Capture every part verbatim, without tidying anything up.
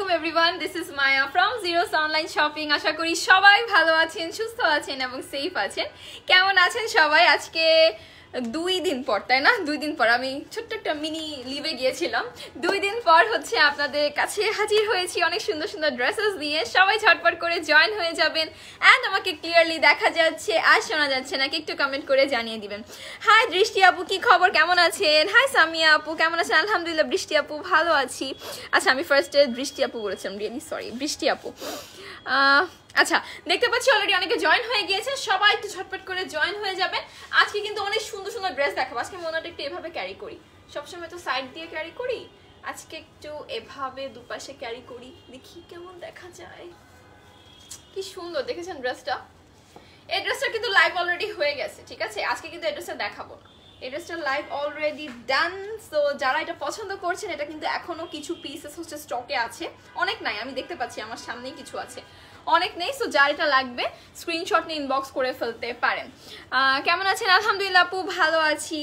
Assalamualaikum everyone, this is Maya from Zeroes Online Shopping. आशा करी सबाई भालो आছেন, সুস্থ আছেন এবং সেফ আছেন। কেমন আছেন সবাই? আজকে দুই দিন পর, তাই না? দুই দিন পর আমি ছোট্ট একটা মিনি লিভে গিয়েছিলাম। দুই দিন পর হচ্ছে আপনাদের কাছে হাজির হয়েছি অনেক সুন্দর সুন্দর ড্রেসেস নিয়ে। সবাই ঝটপট করে জয়েন হয়ে যাবেন। এন্ড আমাকে ক্লিয়ারলি দেখা যাচ্ছে আর শোনা যাচ্ছে নাকি একটু কমেন্ট করে জানিয়ে দিবেন। হাই দৃষ্টি আপু, কি খবর, কেমন আছেন? হাই সামিয়া আপু, কেমন আছেন? আলহামদুলিল্লাহ বৃষ্টি আপু, ভালো আছি। আচ্ছা, আমি ফার্স্টে দৃষ্টি আপু বলেছিলাম, রিয়েলি সরি বৃষ্টি আপু। আচ্ছা, দেখতে পাচ্ছি অলরেডি অনেকে জয়েন হয়ে গিয়েছে। সবাই একটু ঝটপট করে জয়েন হয়ে যাবেন। আজকে কিন্তু অনেক সুন্দর সুন্দর ড্রেস দেখাবো। আজকে মোনাটা একটু এভাবে ক্যারি করি, সবসময় তো সাইড দিয়ে ক্যারি করি, আজকে একটু এভাবে দুপাশে ক্যারি করি, দেখি কেমন দেখা যায়। কি সুন্দর দেখেছেন ড্রেসটা? এই ড্রেসটা কিন্তু লাইভ অলরেডি হয়ে গেছে, ঠিক আছে? আজকে কিন্তু এই ড্রেসটা দেখাবো না, এই ড্রেসটা লাইভ অলরেডি ডান। সো যারা এটা পছন্দ করছেন, এটা কিন্তু এখনো কিছু পিসেস হচ্ছে স্টকে আছে, অনেক নাই, আমি দেখতে পাচ্ছি আমার সামনেই কিছু আছে, অনেক নেই। সো যার এটা লাগবে স্ক্রিনশট নিয়ে ইনবক্স করে ফেলতে পারেন। কেমন আছেন? আলহামদুলিল্লাহ আপু, ভালো আছি।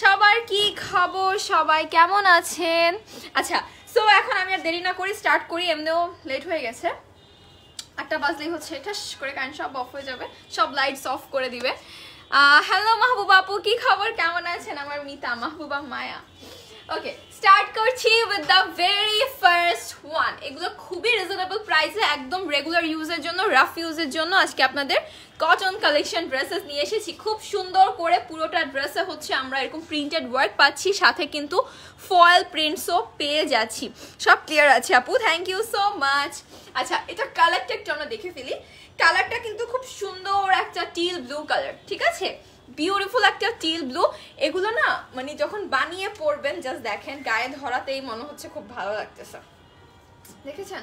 সবার কি খবর? সবাই কেমন আছেন? আচ্ছা, সো এখন আমি আর দেরি না করি, স্টার্ট করি। এমনিও লেট হয়ে গেছে, একটা বাজলেই হচ্ছে ঠাস করে কারেন্ট সব অফ হয়ে যাবে, সব লাইটস অফ করে দিবে। হ্যালো মাহবুবা আপু, কি খবর, কেমন আছেন? আমার মিতা মাহবুবা মায়া। ওকে, স্টার্ট করছি with the very first one. এগুলো খুবই রিজনেবল প্রাইসে, একদম রেগুলার ইউজের জন্য, রাফ ইউজের জন্য আজকে আপনাদের কটন কালেকশন ড্রেসেস নিয়ে এসেছি। খুব সুন্দর করে পুরোটা ড্রেসে হচ্ছে আমরা এরকম প্রিন্টেড ওয়ার্ক পাচ্ছি, সাথে কিন্তু ফয়েল প্রিন্টসও পেয়ে যাচ্ছি। সব ক্লিয়ার আছে আপু, থ্যাংক ইউ সো মাচ। আচ্ছা, এটা কালারটা একটু আমরা দেখে ফেলি। কালারটা কিন্তু খুব সুন্দর একটা টিল ব্লু কালার, ঠিক আছে? বিউটিফুল একটা টিল ব্লু। এগুলো না মানে যখন বানিয়ে পরবেন, জাস্ট দেখেন গায়ে ধরাতেই মনে হচ্ছে খুব ভালো লাগতেছে। দেখেছেন,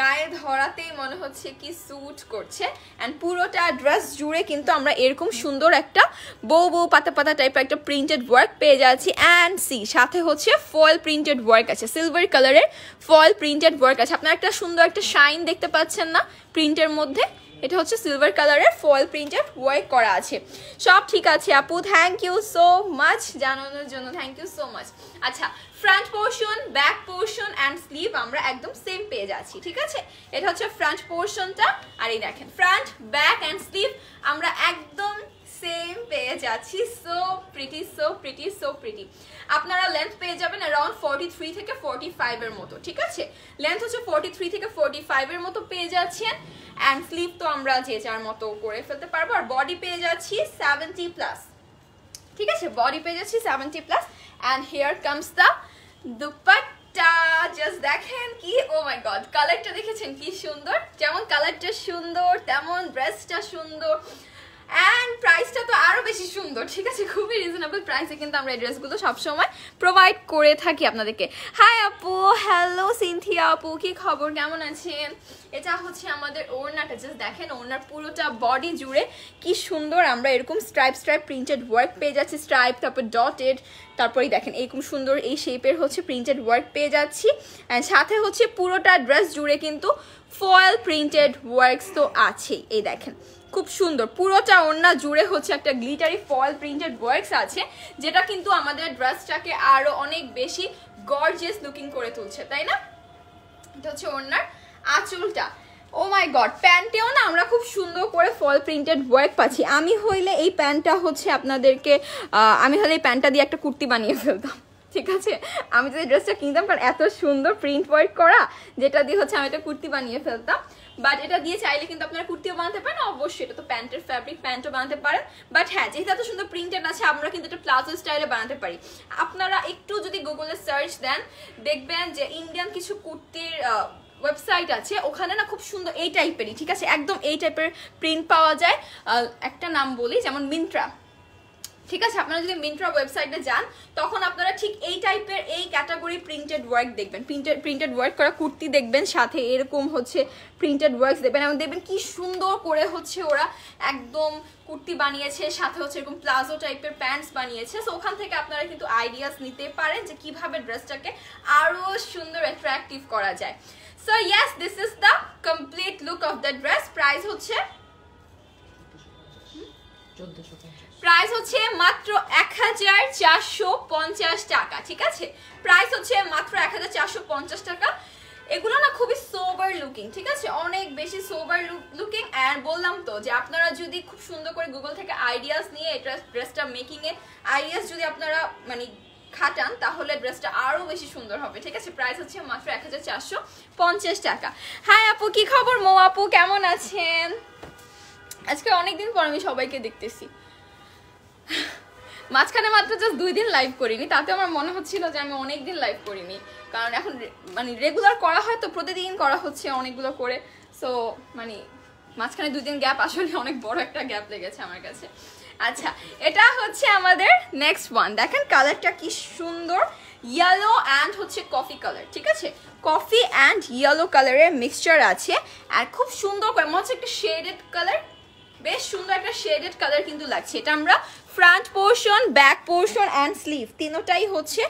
গায়ে ধরাতেই মনে হচ্ছে কি স্যুট করছে। অ্যান্ড পুরোটা ড্রেস জুড়ে কিন্তু আমরা এরকম সুন্দর একটা বউ বউ পাতা পাতা টাইপের একটা প্রিন্টেড ওয়ার্ক পেয়ে যাচ্ছি। অ্যান্ড সি, সাথে হচ্ছে ফয়েল প্রিন্টেড ওয়ার্ক আছে, সিলভার কালারের ফয়েল প্রিন্টেড ওয়ার্ক আছে। আপনারা একটা সুন্দর একটা শাইন দেখতে পাচ্ছেন না প্রিন্টের মধ্যে? এটা হচ্ছে সিলভার কালারের ফয়েল প্রিন্টেড ওয়ার্ক করা আছে। সব ঠিক আছে আপু, থ্যাংক ইউ সো মাচ জানানোর জন্য, থ্যাংক ইউ সো মাচ। আচ্ছা, front portion, back portion and sleeve আমরা একদম সেম পেয়ে যাচ্ছি, ঠিক আছে? এটা হচ্ছে ফ্রন্ট পোর্শনটা, আর এই দেখেন ফ্রন্ট, ব্যাক অ্যান্ড স্লিভ আমরা একদম সেম পেয়ে যাচ্ছি। So pretty, so pretty, so pretty. আপনারা লেন্থ পেয়ে যাবেন অ্যারাউন্ড ফর্টি থ্রি থেকে ফর্টি ফাইভের মতো, ঠিক আছে? লেন্থ হচ্ছে ফর্টি থ্রি থেকে ফর্টি ফাইভের মতো পেয়ে যাচ্ছেন। অ্যান্ড স্লিভ তো আমরা যে যার মতো করে ফেলতে পারবো। আর বডি পেয়ে যাচ্ছি সেভেন্টি প্লাস, ঠিক আছে? বডি পেয়ে যাচ্ছি seventy plus. And here comes the dupatta. Just দেখেন কি, ও মাই গড, কালারটা দেখেছেন কি সুন্দর! যেমন কালারটা সুন্দর, তেমন ড্রেসটা সুন্দর। অ্যান্ড প্রাইসটা তো আরও বেশি সুন্দর, ঠিক আছে? খুবই রিজনেবল প্রাইসে কিন্তু আমরা এই ড্রেসগুলো সবসময় প্রোভাইড করে থাকি আপনাদেরকে। হাই আপু, হ্যালো সিনথিয়া আপু, কি খবর, কেমন আছেন? এটা হচ্ছে আমাদের ওড়নাটা, জাস্ট দেখেন ওড়নার পুরোটা বডি জুড়ে কি সুন্দর আমরা এরকম স্ট্রাইপ স্ট্রাইপ প্রিন্টেড ওয়ার্ক পেয়ে যাচ্ছি। স্ট্রাইপ, তারপর ডটেড, তারপরেই দেখেন এইরকম সুন্দর এই শেপের হচ্ছে প্রিন্টেড ওয়ার্ক পেয়ে যাচ্ছি। অ্যান্ড সাথে হচ্ছে পুরোটা ড্রেস জুড়ে কিন্তু ফয়েল প্রিন্টেড ওয়ার্কস তো আছেই। এই দেখেন খুব সুন্দর, পুরোটা ওড়না জুড়ে হচ্ছে একটা গ্লিটারি ফল প্রিন্টেড ওয়ার্কস আছে, যেটা কিন্তু আমাদের ড্রেসটাকে আরও অনেক বেশি গর্জিয়াস লুকিং করে তুলছে, তাই না? এটা হচ্ছে ওড়নার আঁচলটা। ও মাই গড, প্যান্টেও না আমরা খুব সুন্দর করে ফল প্রিন্টেড ওয়ার্ক পাচ্ছি। আমি হইলে এই প্যান্টটা হচ্ছে আপনাদেরকে, আমি হলে এই প্যান্টটা দিয়ে একটা কুর্তি বানিয়ে ফেলতাম, ঠিক আছে? আমি যদি ড্রেসটা কিনতাম, কারণ এত সুন্দর প্রিন্ট ওয়ার্ক করা, যেটা দিয়ে হচ্ছে আমি একটা কুর্তি বানিয়ে ফেলতাম। বাট এটা দিয়ে চাইলে কিন্তু আপনারা কুর্তিও বানাতে পারেন, অবশ্যই এটা তো প্যান্টের ফ্যাব্রিক, প্যান্টও বানাতে পারেন। বাট হ্যাঁ, যেহেতু এত সুন্দর প্রিন্টেড আছে, আমরা কিন্তু এটা প্লাজো স্টাইলে বানাতে পারি। আপনারা একটু যদি গুগলে সার্চ দেন, দেখবেন যে ইন্ডিয়ান কিছু কুর্তির ওয়েবসাইট আছে, ওখানে না খুব সুন্দর এই টাইপেরই, ঠিক আছে? একদম এই টাইপের প্রিন্ট পাওয়া যায়। একটা নাম বলি, যেমন মিন্ট্রা, ঠিক আছে? আপনারা যদি মিন্ট্রা ওয়েবসাইটে যান, তখন আপনারা ঠিক এই টাইপের এই ক্যাটাগরি প্রিন্টেড ওয়ার্ক দেখবেন, প্রিন্টেড প্রিন্টেড ওয়ার্ক করা কুর্তি দেখবেন, সাথে এরকম হচ্ছে প্রিন্টেড ওয়ার্কস দেখবেন। এবং দেখবেন কি সুন্দর করে হচ্ছে ওরা একদম কুর্তি বানিয়েছে, সাথে হচ্ছে এরকম প্লাজো টাইপের প্যান্টস বানিয়েছে। সো ওখান থেকে আপনারা কিন্তু আইডিয়াস নিতে পারেন যে কীভাবে ড্রেসটাকে আরও সুন্দর অ্যাট্রাকটিভ করা যায়। So yes, this is the complete look of the dress. Price হচ্ছে প্রাইস হচ্ছে মাত্র এক হাজার চারশো পঞ্চাশ টাকা, ঠিক আছে? প্রাইস হচ্ছে মাত্র এক হাজার চারশো পঞ্চাশ টাকা। এগুলো না খুবই সোবার লুকিং, ঠিক আছে, অনেক বেশি সোবার লুকিং। এন্ড বললাম তো যে আপনারা যদি খুব সুন্দর করে গুগল থেকে আইডিয়াস নিয়ে এই ড্রেসটা মেকিং এ আইডিয়াস যদি আপনারা মানে খাটান তাহলে ড্রেসটা আরো বেশি সুন্দর হবে, ঠিক আছে। প্রাইস হচ্ছে মাত্র এক হাজার চারশো পঞ্চাশ টাকা। হাই আপু, কি খবর? মৌ আপু কেমন আছেন? আজকে অনেকদিন পর আমি সবাইকে দেখতেছি, মাঝখানে মাত্র জাস্ট দুই দিন লাইভ করিনি, তাতে আমার মনে হচ্ছিল যে আমি অনেকদিন লাইভ করিনি, কারণ এখন মানে রেগুলার করা হয় তো প্রতিদিন করা হচ্ছে অনেকগুলো করে। সো মানে মাঝখানে দুই দিন গ্যাপ, আসলে অনেক বড় একটা গ্যাপ লেগেছে আমার কাছে। আচ্ছা, এটা হচ্ছে আমাদের নেক্সট ওয়ান, দেখেন কালারটা কি সুন্দর, ইয়েলো অ্যান্ড হচ্ছে কফি কালার, ঠিক আছে, কফি অ্যান্ড ইয়েলো কালারের মিক্সচার আছে। আর খুব সুন্দর করে মনে হচ্ছে একটা শেডেড কালার, বেশ সুন্দর একটা শেডেড কালার কিন্তু লাগছে। এটা আমরা front portion, back portion and sleeve তিনটাই হচ্ছে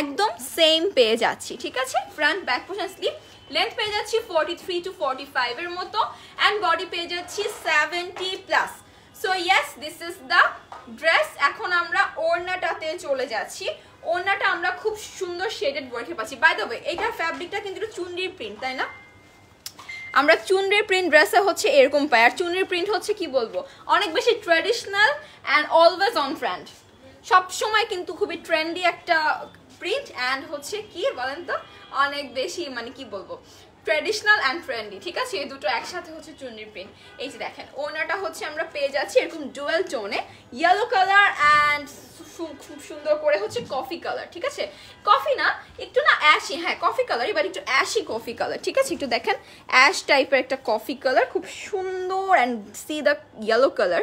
একদম সেম পেয়ে যাচ্ছি, ঠিক আছে। Front back portion sleeve length পেয়ে যাচ্ছি forty three to forty five এর মতো, অ্যান্ড বডি পেয়ে যাচ্ছি seventy plus. So yes, this is the dress. এখন আমরা ওড়নাটাতে চলে যাচ্ছি। ওড়নাটা আমরা খুব সুন্দর শেডেড ওয়ার্কে পাচ্ছি। বাই দ্য ওয়ে এইটার ফ্যাব্রিকটা কিন্তু চুনরির প্রিন্ট, তাই না? আমরা চুনরির প্রিন্ট ড্রেসে হচ্ছে এরকম পাই। আর চুনরির প্রিন্ট হচ্ছে কি বলবো, অনেক বেশি traditional and always on trend, সবসময় কিন্তু খুবই ট্রেন্ডি একটা প্রিন্ট। অ্যান্ড হচ্ছে কি বলেন তো, অনেক বেশি মানে কি বলবো, ট্র্যাডিশনাল অ্যান্ড ট্রেন্ডি, ঠিক আছে, এই দুটো একসাথে হচ্ছে চুনরির প্রিন্ট। এই যে দেখেন ওনাটা হচ্ছে আমরা পেয়ে যাচ্ছি এরকম ডুয়েল টোনে, ইয়েলো কালার অ্যান্ড খুব সুন্দর করে হচ্ছে কফি কালার, ঠিক আছে, কফি না একটু না অ্যাশি, হ্যাঁ কফি কালার, এবার একটু অ্যাশি কফি কালার, ঠিক আছে, একটু দেখেন অ্যাশ টাইপের একটা কফি কালার, খুব সুন্দর। And see the yellow colour,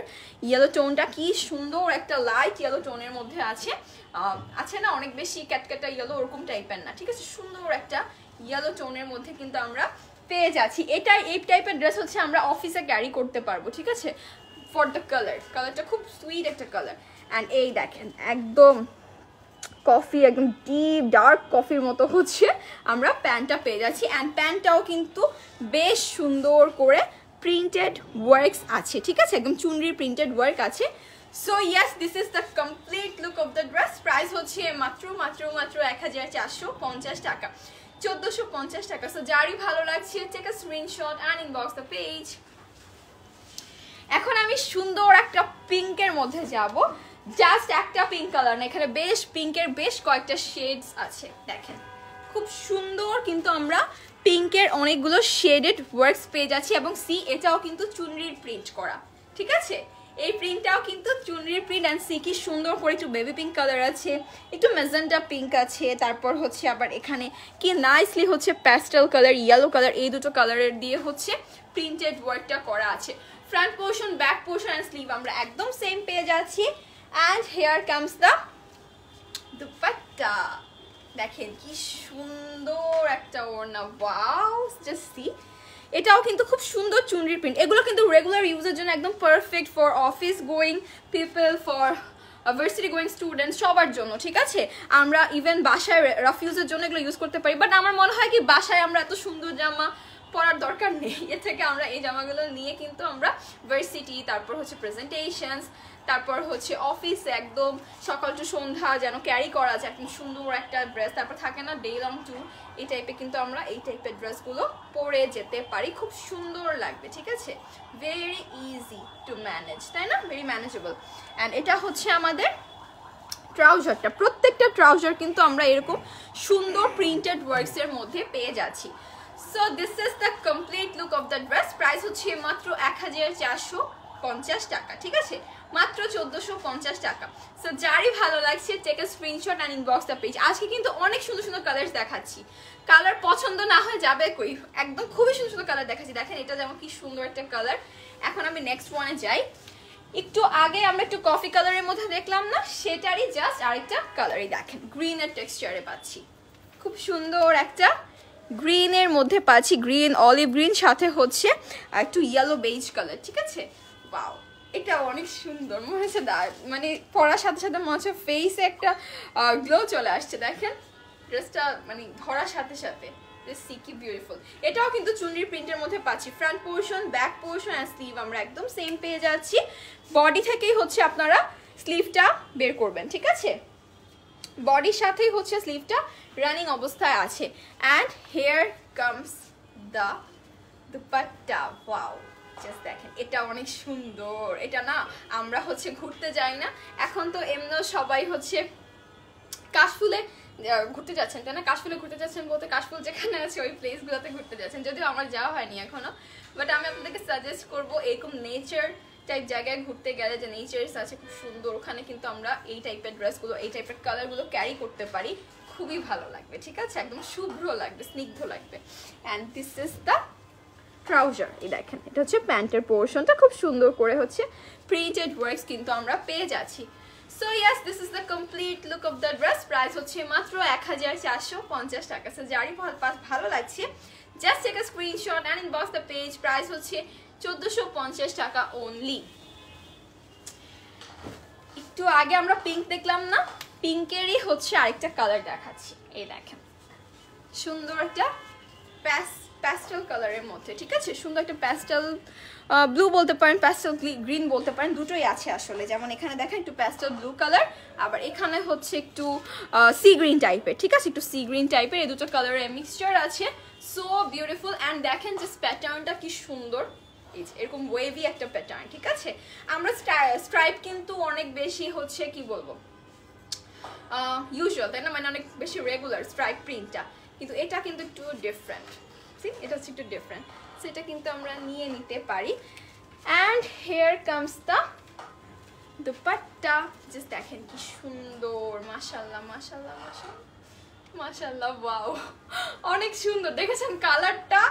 yellow টোনটা কি সুন্দর একটা লাইট ইয়েলো টোনের মধ্যে আছে, আছে না অনেক বেশি ক্যাটক্যাটা ইয়েলো ওরকম টাইপের না, ঠিক আছে, সুন্দর একটা ইয়েলো টোনের মধ্যে কিন্তু আমরা পেয়ে যাচ্ছি। এটা এই টাইপের ড্রেস হচ্ছে আমরা অফিসে ক্যারি করতে পারবো, ঠিক আছে, ফর দ্য কালার, কালারটা খুব সুইট একটা কালার। অ্যান্ড এই দেখেন একদম কফি, একদম ডিপ ডার্ক কফির মতো হচ্ছে আমরা প্যান্টটা পেয়ে যাচ্ছি। অ্যান্ড প্যান্টটাও কিন্তু বেশ সুন্দর করে প্রিন্টেড ওয়ার্কস আছে, ঠিক আছে, একদম চুনরির প্রিন্টেড ওয়ার্ক আছে। So yes, this is the complete look of the dress. Price হচ্ছে মাত্র মাত্র মাত্র এক হাজার চারশো পঞ্চাশ টাকা, চোদ্দোশো পঞ্চাশ টাকা। সো যারই ভালো লাগছে take a screenshot and inbox the page. এখন আমি সুন্দর একটা পিঙ্কের মধ্যে যাব, জাস্ট একটা পিঙ্ক কালার না, এখানে বেশ পিঙ্কের বেশ কয়েকটা শেডস আছে, দেখেন খুব সুন্দর কিন্তু আমরা পিঙ্কের অনেকগুলো শেডেড ওয়ার্কস পেয়ে যাচ্ছি। এবং সি এটাও কিন্তু চুনরির প্রিন্ট করা, ঠিক আছে, এই প্রিন্টটাও কিন্তু চুনরির প্রিন্ট। অ্যান্ড সি কি সুন্দর করে একটু বেবি পিঙ্ক কালার আছে, একটু ম্যাজেন্টা পিঙ্ক আছে, তারপর হচ্ছে আবার এখানে কি নাইসলি হচ্ছে প্যাস্টেল কালার, ইয়েলো কালার, এই দুটো কালারের দিয়ে হচ্ছে প্রিন্টেড ওয়ার্কটা করা আছে। Front portion, back portion and sleeve আমরা একদম সেম পেয়ে যাচ্ছি। And here comes the dupatta, দেখেন কি সুন্দর একটা ওড়না, ওয়াও জাস্ট সি। এটাও কিন্তু খুব সুন্দর চুনরির প্রিন্ট, এগুলো কিন্তু রেগুলার ইউজের জন্য একদম perfect for office going people, for varsity going student, সবার জন্য, ঠিক আছে। আমরা ইভেন বাসায় রাফিউজের জন্য এগুলো ইউজ করতে পারি, বাট আমার মনে হয় কি বাসায় আমরা এত সুন্দর জামা পরার দরকার নেই, এর থেকে আমরা এই জামাগুলো নিয়ে কিন্তু আমরা ভার্সিটি, তারপর হচ্ছে প্রেজেন্টেশনস, তারপর হচ্ছে অফিস, একদম সকাল টু সন্ধ্যা যেন ক্যারি করা যায় একদম সুন্দর একটা ড্রেস, তারপর থাকে না ডে লং টু, এই টাইপে কিন্তু আমরা এই টাইপের ড্রেসগুলো পরে যেতে পারি, খুব সুন্দর লাগবে, ঠিক আছে, ভেরি ইজি টু ম্যানেজ, তাই না, ভেরি ম্যানেজেবল। অ্যান্ড এটা হচ্ছে আমাদের ট্রাউজারটা, প্রত্যেকটা ট্রাউজার কিন্তু আমরা এরকম সুন্দর প্রিন্টেড ওয়ার্কসের মধ্যে পেয়ে যাচ্ছি। So this is the complete look of the dress. Price হচ্ছে মাত্র এক হাজার চারশো পঞ্চাশ টাকা, ঠিক আছে, মাত্র চোদ্দোশো পঞ্চাশ টাকা। সো যারই ভালো লাগছে take a screenshot and inbox the page. আজকে কিন্তু অনেক সুন্দর সুন্দর কালার দেখাচ্ছি, কালার পছন্দ না হয়ে যাবে কই, একদম খুবই সুন্দর সুন্দর কালার দেখাচ্ছি। দেখেন এটা যেমন কি সুন্দর একটা কালার। এখন আমি নেক্সট ওয়ানে যাই। একটু আগে আমরা একটু কফি কালারের মধ্যে দেখলাম না, সেটারই জাস্ট আরেকটা কালারই দেখেন গ্রিনের টেক্সচারে পাচ্ছি, খুব সুন্দর একটা গ্রিনের মধ্যে পাচ্ছি, গ্রিন অলিভ গ্রিন সাথে হচ্ছে একটু ইয়েলো বেজ কালার, ঠিক আছে। বাও, এটা অনেক সুন্দর মনে হচ্ছে, মানে পরার সাথে সাথে মনে হচ্ছে ফেসে একটা গ্লো চলে আসছে, দেখেন ড্রেসটা মানে ধরার সাথে সাথে, সি কি বিউটিফুল। এটাও কিন্তু চুনরির প্রিন্টের মধ্যে পাচ্ছি, ফ্রন্ট পোর্শন, ব্যাক পোর্শন আর স্লিভ আমরা একদম সেম পেয়ে যাচ্ছি। বডি থেকেই হচ্ছে আপনারা স্লিভটা বের করবেন, ঠিক আছে, বডির সাথেই হচ্ছে স্লিভটা রানিং অবস্থায় আছে। And here comes the dupatta. Wow, just দেখেন এটা অনেক সুন্দর, এটা না আমরা হচ্ছে ঘুরতে যাই না এখন তো এমনও সবাই হচ্ছে কাশফুলে ঘুরতে যাচ্ছেন তাই না, কাশফুলে ঘুরতে যাচ্ছেন বলতে কাশফুল যেখানে আছে ওই প্লেসগুলোতে ঘুরতে যাচ্ছেন, যদিও আমার যাওয়া হয়নি এখনো, বাট আমি আপনাদেরকে সাজেস্ট করবো এরকম নেচার টাইপ জায়গায় ঘুরতে গেলে যে নেচার্স আছে খুব সুন্দর ওখানে কিন্তু আমরা এই টাইপের ড্রেসগুলো এই টাইপের কালারগুলো ক্যারি করতে পারি, খুবই ভালো লাগবে, ঠিক আছে, একদম শুভ্র লাগবে, স্নিগ্ধ লাগবে। And this is the trouser, এই দেখেন এটা হচ্ছে প্যান্টের পোর্শনটা খুব সুন্দর করে হচ্ছে প্রিন্টেড ওয়ার্কস কিন্তু আমরা পেয়ে যাচ্ছি। So yes, this is the complete look of the dress. Price হচ্ছে মাত্র one thousand four hundred fifty টাকা। So যারই ভালো লাগছে just take a screenshot and inbox the page. Price হচ্ছে one thousand four hundred fifty টাকা only. একটু আগে আমরা পিঙ্ক দেখলাম না, পিঙ্কেরই হচ্ছে আরেকটা কালার দেখাচ্ছি, এই দেখেন সুন্দর একটা প্যাস্টেল কালারের মধ্যে, ঠিক আছে, সুন্দর একটা প্যাস্টেল ব্লু বলতে পারেন, প্যাস্টেল গ্রিন বলতে পারেন, দুটোই আছে আসলে, যেমন এখানে দেখেন একটু প্যাস্টেল ব্লু কালার, আবার এখানে হচ্ছে একটু সি গ্রিন টাইপের, ঠিক আছে, একটু সি গ্রিন টাইপের, এই দুটো কালারের মিক্সচার আছে। So beautiful. অ্যান্ড দেখেন জাস্ট প্যাটার্নটা কি সুন্দর, এরকম ওয়েভি একটা প্যাটার্ন, ঠিক আছে, আমরা স্ট্রাইপ কিন্তু অনেক বেশি হচ্ছে কি বলবো ইউজুয়াল তাই না, মানে অনেক বেশি রেগুলার স্ট্রাইপ প্রিন্টটা, কিন্তু এটা কিন্তু একটু ডিফারেন্ট, এটা হচ্ছে একটু ডিফারেন্ট, সেটা কিন্তু আমরা নিয়ে নিতে পারি। And here comes the dupatta, just দেখেন কি সুন্দর, মাশাল্লাহ মাশাল্লাহ মাশাল্লাহ মাশাল্লাহ, ওয়াও অনেক সুন্দর, দেখেছেন কালারটা,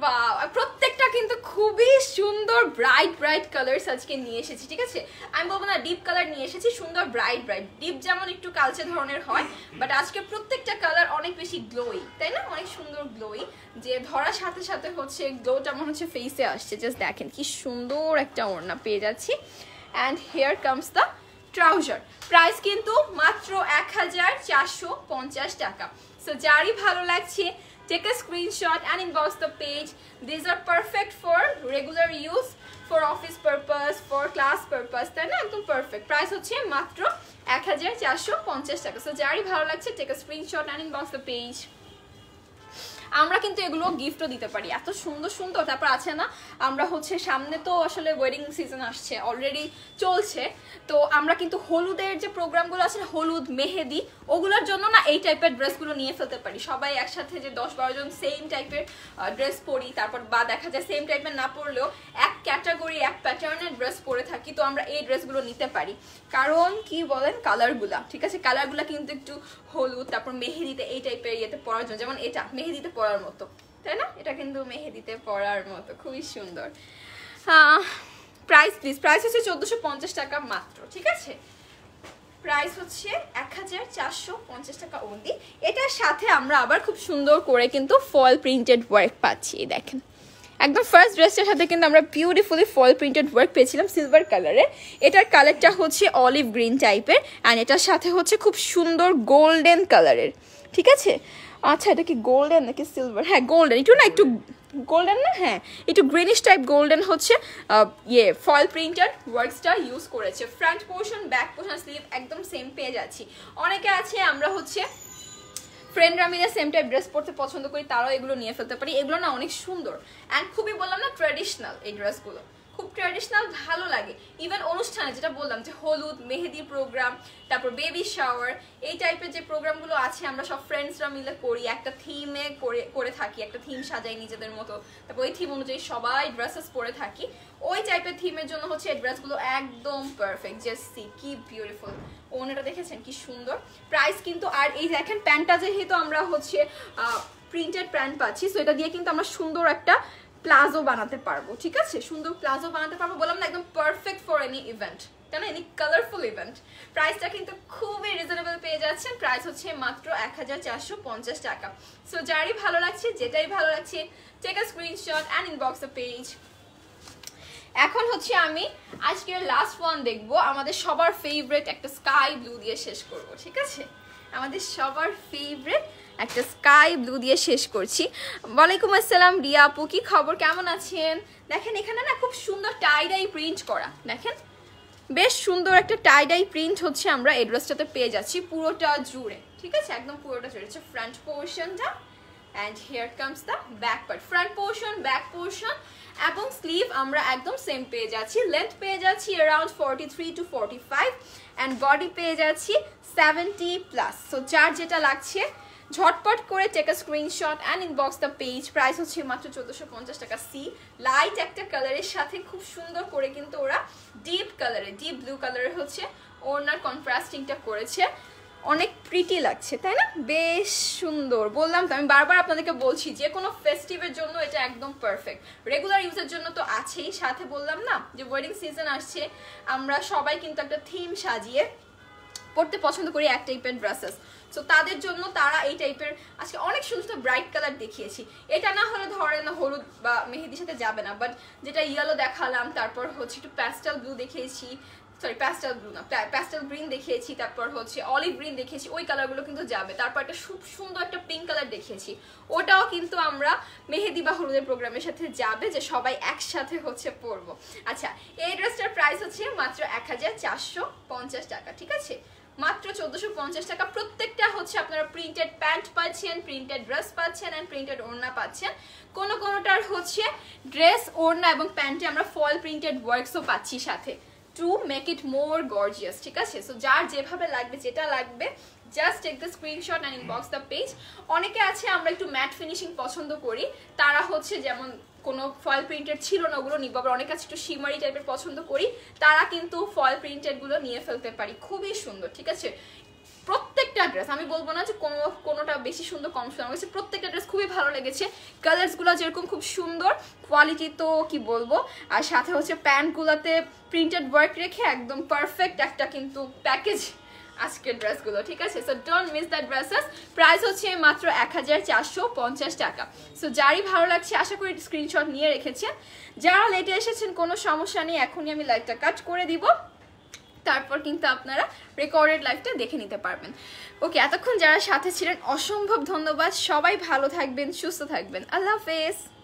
ওয়াও প্রত্যেকটা কিন্তু খুবই সুন্দর ব্রাইট ব্রাইট কালারস আজকে নিয়ে এসেছি, ঠিক আছে, আমি বলবো না ডিপ কালার নিয়ে এসেছি, সুন্দর ব্রাইট ব্রাইট, ডিপ যেমন একটু কালচে ধরনের হয়, বাট আজকে প্রত্যেকটা কালার অনেক বেশি গ্লোই তাই না, অনেক সুন্দর গ্লোই, যে ধরার সাথে সাথে হচ্ছে গ্লোটা মনে হচ্ছে ফেসে আসছে। জাস্ট দেখেন কি সুন্দর একটা ওড়না পেয়ে যাচ্ছি। And here comes the trouser, price কিন্তু মাত্র এক হাজার চারশো পঞ্চাশ টাকা। সো যারই ভালো লাগছে take a screenshot and inbox the page. These are perfect for regular use, for office purpose, for class purpose, তাই না, একদম perfect. Price হচ্ছে মাত্র one thousand four hundred fifty টাকা। So যারই ভালো লাগছে take a screenshot and inbox the page. আমরা কিন্তু এগুলো গিফটও দিতে পারি, এত সুন্দর সুন্দর। তারপর আছে না আমরা হচ্ছে সামনে তো আসলে ওয়েডিং সিজন আসছে, অলরেডি চলছে, তো আমরা কিন্তু হলুদের যে প্রোগ্রামগুলো আছে হলুদ মেহেদি ওগুলোর জন্য না এই টাইপের ড্রেসগুলো নিয়ে ফেলতে পারি সবাই একসাথে, যে দশ বারো জন সেম টাইপের ড্রেস পরি, তারপর বা দেখা যায় সেম টাইপের না পরলেও এক ক্যাটাগরি এক প্যাটার্নের ড্রেস পরে থাকি, তো আমরা এই ড্রেসগুলো নিতে পারি, কারণ কি বলেন কালারগুলা, ঠিক আছে, কালারগুলা কিন্তু একটু হলুদ তারপর মেহেদিতে এই টাইপের ইয়েতে পরার জন্য, যেমন এটা মেহেদিতে পরার মতো তাই না, এটা কিন্তু মেহেদিতে পরার মতো, খুবই সুন্দর। প্রাইস প্লিজ, প্রাইস হচ্ছে চোদ্দোশো পঞ্চাশ টাকা মাত্র, ঠিক আছে, প্রাইস হচ্ছে এক হাজার চারশো পঞ্চাশ টাকা অবধি। এটার সাথে আমরা আবার খুব সুন্দর করে কিন্তু ফল প্রিন্টেড ওয়ার্ক পাচ্ছি, দেখেন একদম ফার্স্ট ড্রেসটার সাথে কিন্তু আমরা বিউটিফুলি ফল প্রিন্টেড ওয়ার্ক পেয়েছিলাম সিলভার কালারে, এটার কালারটা হচ্ছে অলিভ গ্রিন টাইপের, অ্যান্ড এটার সাথে হচ্ছে খুব সুন্দর গোল্ডেন কালারের, ঠিক আছে, আচ্ছা এটা কি গোল্ডেন নাকি সিলভার, হ্যাঁ গোল্ডেন, একটু না একটু গোল্ডেন না, হ্যাঁ একটু গ্রিনিশ টাইপ গোল্ডেন হচ্ছে ইয়ে ফল প্রিন্টার ওয়ার্কসটা ইউজ করেছে। Front portion back portion sleeve একদম সেম পেয়ে যাচ্ছি। অনেকে আছে আমরা হচ্ছে ফ্রেন্ডরা মিলে সেম টাইপ ড্রেস পরতে পছন্দ করি, তারাও এগুলো নিয়ে ফেলতে পারি, এগুলো না অনেক সুন্দর, অ্যান্ড খুবই বললাম না ট্র্যাডিশনাল, এই ড্রেসগুলো খুব ট্র্যাডিশনাল ভালো লাগে, ইভেন অনুষ্ঠানে যেটা বললাম যে হলুদ মেহেদি প্রোগ্রাম তারপর বেবি শাওয়ার এই টাইপের যে প্রোগ্রামগুলো আছে আমরা সব ফ্রেন্ডসরা মিলে করি, একটা থিমে করে করে থাকি, একটা থিম সাজাই নিজেদের মতো, তারপর ওই থিম অনুযায়ী সবাই ড্রেসেস পরে থাকি, ওই টাইপের থিমের জন্য হচ্ছে এই ড্রেসগুলো একদম পারফেক্ট। জাস্ট সি কি বিউটিফুল, ওনাটা দেখেছেন কি সুন্দর, প্রাইস কিন্তু আর এই দেখেন প্যান্টটা যেহেতু আমরা হচ্ছে প্রিন্টেড প্যান্ট পাচ্ছি, সো এটা দিয়ে কিন্তু আমরা সুন্দর একটা প্লাজো বানাতে পারবো, ঠিক আছে, সুন্দর প্লাজো বানাতে পারবো, বললাম না একদম পারফেক্ট ফর এনি ইভেন্ট তাই না, এনি কালারফুল ইভেন্ট। প্রাইসটা কিন্তু খুবই রিজনেবল পেয়ে যাচ্ছেন, প্রাইস হচ্ছে মাত্র এক হাজার চারশো পঞ্চাশ টাকা। সো যারই ভালো লাগছে যেটাই ভালো লাগছে take a screenshot and inbox the page. এখন হচ্ছে আমি আজকের লাস্ট ওয়ান দেখবো, আমাদের সবার ফেভারিট একটা স্কাই ব্লু দিয়ে শেষ করব, ঠিক আছে, আমাদের সবার ফেভারিট একটা স্কাই ব্লু দিয়ে শেষ করছি। ওয়ালাইকুম আসসালাম রিয়া আপু, কি খবর, কেমন আছেন? দেখেন এখানে না খুব সুন্দর টাইডাই প্রিন্ট করা, দেখেন বেশ সুন্দর একটা টাইডাই প্রিন্ট হচ্ছে আমরা এই ড্রেসটাতে পেয়ে যাচ্ছি পুরোটা জুড়ে, ঠিক আছে, একদম পুরোটা জুড়ে হচ্ছে ফ্রন্ট পোর্শনটা, and here comes the back part, front portion, back portion, এবং স্লিভ আমরা একদম সেম পেয়ে যাচ্ছি, লেন্থ পেয়ে যাচ্ছি around forty-three to forty-five and body পেয়ে যাচ্ছি seventy প্লাস। সো চার যেটা লাগছে ঝটপট করে take a screenshot and inbox the page. Price হচ্ছে মাত্র চোদ্দশো পঞ্চাশ টাকা। সি লাইট একটা কালারের সাথে খুব সুন্দর করে কিন্তু ওরা ডিপ কালারে, ডিপ ব্লু কালারে হচ্ছে ওনার কন্ট্রাস্টিংটা করেছে, অনেক প্রিটি লাগছে তাই না, বেশ সুন্দর। বললাম তো আমি বারবার আপনাদেরকে বলছি যে কোনো ফেস্টিভের জন্য এটা একদম পারফেক্ট, রেগুলার ইউজের জন্য তো আছেই, সাথে বললাম না যে ওয়েডিং সিজন আসছে, আমরা সবাই কিন্তু একটা থিম সাজিয়ে পড়তে পছন্দ করি এক টাইপের ড্রেসেস, সো তাদের জন্য তারা এই টাইপের আজকে অনেক সুন্দর ব্রাইট কালার দেখিয়েছি। এটা না হলে ধরেন হলুদ বা মেহেদির সাথে যাবে না, বাট যেটা ইয়েলো দেখালাম, তারপর হচ্ছে একটু প্যাস্টেল ব্লু দেখিয়েছি, সরি প্যাস্টেল ব্লু না প্যাস্টেল গ্রিন দেখিয়েছি, তারপর হচ্ছে অলিভ গ্রিন দেখিয়েছি, ওই কালারগুলো কিন্তু যাবে। তারপর একটা খুব সুন্দর একটা পিঙ্ক কালার দেখিয়েছি, ওটাও কিন্তু আমরা মেহেদি বা হলুদের প্রোগ্রামের সাথে যাবে, যে সবাই একসাথে হচ্ছে পরবো। আচ্ছা এই ড্রেসটার প্রাইস হচ্ছে মাত্র এক হাজার চারশো পঞ্চাশ টাকা, ঠিক আছে মাত্র চোদ্দশো পঞ্চাশ টাকা। প্রত্যেকটা হচ্ছে আপনারা প্রিন্টেড প্যান্ট পাচ্ছেন, প্রিন্টেড ড্রেস পাচ্ছেন অ্যান্ড প্রিন্টেড ওড়না পাচ্ছেন, কোনো কোনোটার হচ্ছে ড্রেস ওড়না এবং প্যান্টে আমরা ফল প্রিন্টেড ওয়ার্কসও পাচ্ছি সাথে, to make it more gorgeous, ঠিক আছে। সো যার যেভাবে লাগবে যেটা লাগবে just take the screenshot and inbox the page. অনেকে আছে আমরা একটু ম্যাট ফিনিশিং পছন্দ করি, তারা হচ্ছে যেমন কোনো ফয়েল প্রিন্টেড ছিল না ওগুলো নিব, আবার অনেক আছে একটু শিমারি টাইপের পছন্দ করি, তারা কিন্তু ফয়েল প্রিন্টেডগুলো নিয়ে ফেলতে পারি, খুবই সুন্দর, ঠিক আছে। প্রত্যেকটা ড্রেস আমি বলবো না যে কোনো কোনোটা বেশি সুন্দর কম সুন্দর, আমার কাছে প্রত্যেকটা ড্রেস খুবই ভালো লেগেছে, কালারসগুলো যেরকম খুব সুন্দর, কোয়ালিটি তো কি বলবো, আর সাথে হচ্ছে প্যান্টগুলোতে প্রিন্টেড ওয়ার্ক রেখে একদম পারফেক্ট একটা কিন্তু প্যাকেজ আজকের ড্রেসগুলো, ঠিক আছে। So don't miss the dresses. Price হচ্ছে মাত্র এক হাজার চারশো পঞ্চাশ টাকা। সো যারই ভালো লাগছে আশা করি স্ক্রিনশট নিয়ে রেখেছেন, যারা লেটে এসেছেন কোনো সমস্যা নেই, এখনই আমি লাইভটা কাট করে দিব, তারপর কিন্তু আপনারা রেকর্ডেড লাইভটা দেখে নিতে পারবেন। ওকে এতক্ষণ যারা সাথে ছিলেন অসম্ভব ধন্যবাদ, সবাই ভালো থাকবেন, সুস্থ থাকবেন, আল্লাহ হাফেজ।